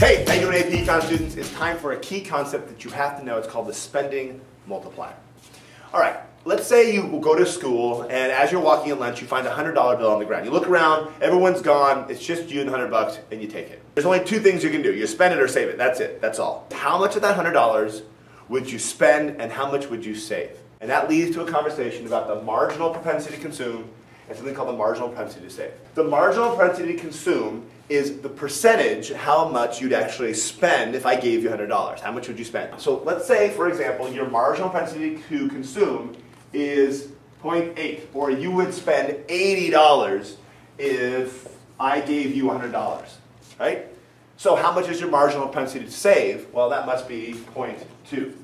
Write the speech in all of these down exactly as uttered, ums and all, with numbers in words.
Hey, how you doing, A P Econ students? It's time for a key concept that you have to know. It's called the spending multiplier. All right, let's say you go to school, and as you're walking at lunch, you find a hundred dollar bill on the ground. You look around, everyone's gone, it's just you and a hundred bucks, and you take it. There's only two things you can do: you spend it or save it. That's it. That's all. How much of that hundred dollars would you spend, and how much would you save? And that leads to a conversation about the marginal propensity to consume and something called the marginal propensity to save. The marginal propensity to consume is the percentage, how much you'd actually spend if I gave you one hundred dollars. How much would you spend? So let's say, for example, your marginal propensity to consume is zero point eight, or you would spend eighty dollars if I gave you one hundred dollars, right? So how much is your marginal propensity to save? Well, that must be zero point two,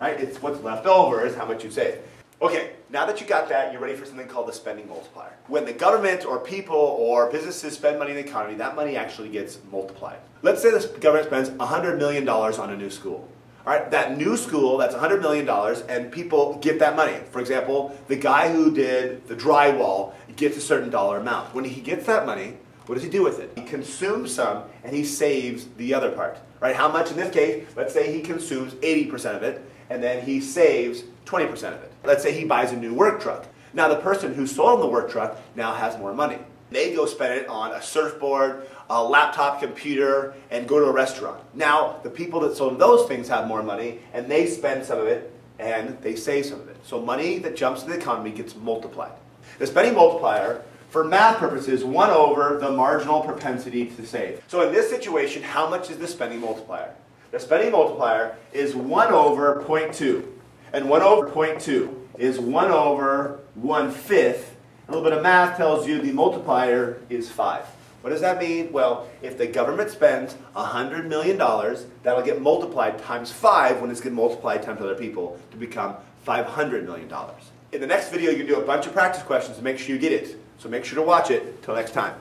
right? It's what's left over is how much you save. Okay, now that you got that, you're ready for something called the spending multiplier. When the government or people or businesses spend money in the economy, that money actually gets multiplied. Let's say the government spends one hundred million dollars on a new school. All right, that new school, that's one hundred million dollars, and people get that money. For example, the guy who did the drywall gets a certain dollar amount. When he gets that money, what does he do with it? He consumes some, and he saves the other part. Right? How much in this case? Let's say he consumes eighty percent of it, and then he saves twenty percent of it. Let's say he buys a new work truck. Now the person who sold him the work truck now has more money. They go spend it on a surfboard, a laptop computer, and go to a restaurant. Now the people that sold him those things have more money, and they spend some of it, and they save some of it. So money that jumps in the economy gets multiplied. The spending multiplier, for math purposes, one over the marginal propensity to save. So in this situation, how much is the spending multiplier? The spending multiplier is one over zero point two. And one over zero point two is one over one fifth. A little bit of math tells you the multiplier is five. What does that mean? Well, if the government spends one hundred million dollars, that'll get multiplied times five when it's getting multiplied times other people to become five hundred million dollars. In the next video, you can do a bunch of practice questions to make sure you get it. So make sure to watch it. Till next time.